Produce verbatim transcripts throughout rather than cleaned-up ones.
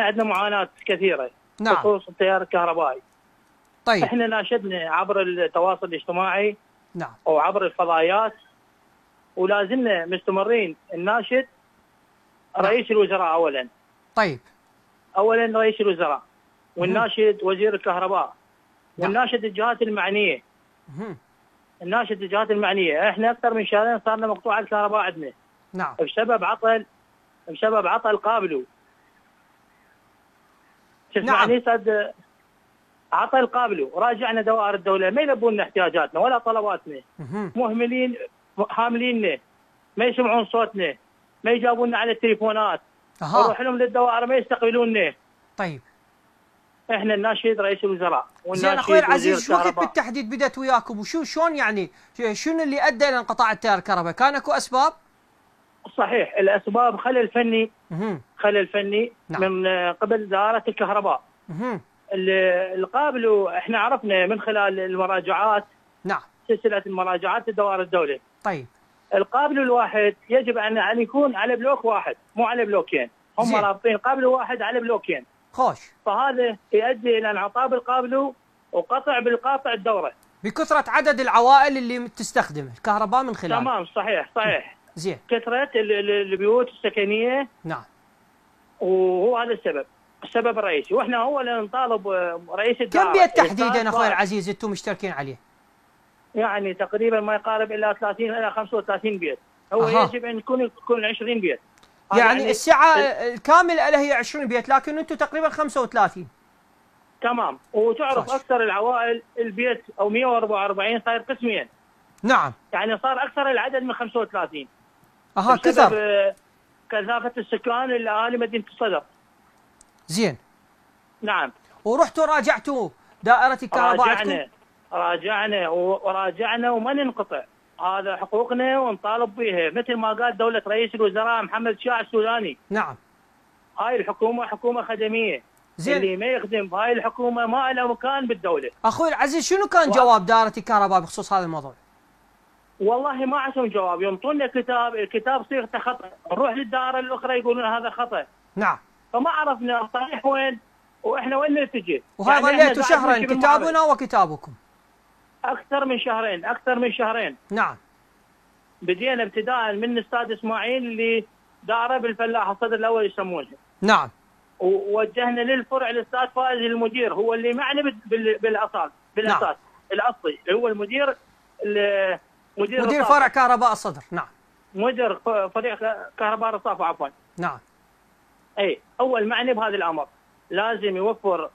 عندنا معاناة كثيرة نعم بخصوص التيار الكهربائي. طيب احنا ناشدنا عبر التواصل الاجتماعي نعم او عبر الفضائيات، ولازلنا مستمرين الناشد نعم. رئيس الوزراء اولا طيب اولا رئيس الوزراء والناشد مم. وزير الكهرباء نعم. والناشد الجهات المعنية مم. الناشد الجهات المعنية. احنا اكثر من شهرين صارنا مقطوع الكهرباء عندنا نعم بسبب عطل بسبب عطل قابلو تسمعني نعم. صد عطل قابلو، راجعنا دوائر الدوله ما يلبون احتياجاتنا ولا طلباتنا، مهملين حامليننا، ما يسمعون صوتنا، ما يجابوننا على التليفونات، نروح لهم للدوائر ما يستقبلوننا. طيب احنا الناشد رئيس الوزراء والناشد اخوي العزيز، شو وقت بالتحديد بدات وياكم وشو شلون يعني شنو اللي ادى الى انقطاع التيار الكهربائي؟ كان اكو اسباب؟ صحيح، الاسباب خلل فني خلل فني نعم. من قبل دائره الكهرباء القابلو احنا عرفنا من خلال المراجعات نعم سلسله المراجعات لدوائر الدوله. طيب القابلو الواحد يجب ان ان يكون على بلوك واحد مو على بلوكين، هم رابطين قابلو واحد على بلوكين خوش، فهذا يؤدي الى انعطاف القابلو وقطع بالقاطع الدوره بكثره عدد العوائل اللي تستخدم الكهرباء من خلاله. تمام صحيح صحيح زين كثرة البيوت السكنية نعم، وهو هذا السبب السبب الرئيسي، واحنا اولا نطالب رئيس الدائرة. كم بيت تحديدا اخوي العزيز انتم مشتركين عليه؟ يعني تقريبا ما يقارب الى ثلاثين الى خمسة وثلاثين بيت، هو أها. يجب ان يكون يكون عشرين بيت، يعني, يعني السعة الكاملة لها هي عشرين بيت لكن انتم تقريبا خمسة وثلاثين. تمام، وتعرف صحيح. اكثر العوائل البيت او مئة وأربعة وأربعين صاير قسمين نعم، يعني صار اكثر العدد من خمسة وثلاثين. اها كثر كثافه السكان لاهالي مدينه الصدر. زين. نعم. ورحتوا راجعتوا دائره الكهرباء عندكم؟ راجعنا راجعنا وراجعنا وما ننقطع، هذا حقوقنا ونطالب بها مثل ما قال دوله رئيس الوزراء محمد شياع السوداني. نعم. هاي الحكومه حكومه خدميه. زين. اللي ما يخدم بهاي الحكومه ما له مكان بالدوله. اخوي العزيز شنو كان و... جواب دائره الكهرباء بخصوص هذا الموضوع؟ والله ما عندهم جواب، ينطونا كتاب، الكتاب صيغته خطا، نروح للدائره الاخرى يقولون هذا خطا. نعم. فما عرفنا الصحيح وين واحنا وين نتجه. وهاي ظليتوا شهرين كتابنا وكتابكم. اكثر من شهرين، اكثر من شهرين. نعم. بدينا ابتداء من الاستاذ اسماعيل اللي دائره بالفلاح الصدر الاول يسمونها. نعم. ووجهنا للفرع الاستاذ فايز المدير، هو اللي معنا بالاساس بالاساس نعم. الاصلي، هو المدير اللي مدير, مدير فرع كهرباء الصدر نعم، مدير فريق كهرباء رصافة عفوا نعم. اي اول معني بهذا الامر لازم يوفر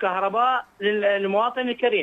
كهرباء للمواطن الكريم.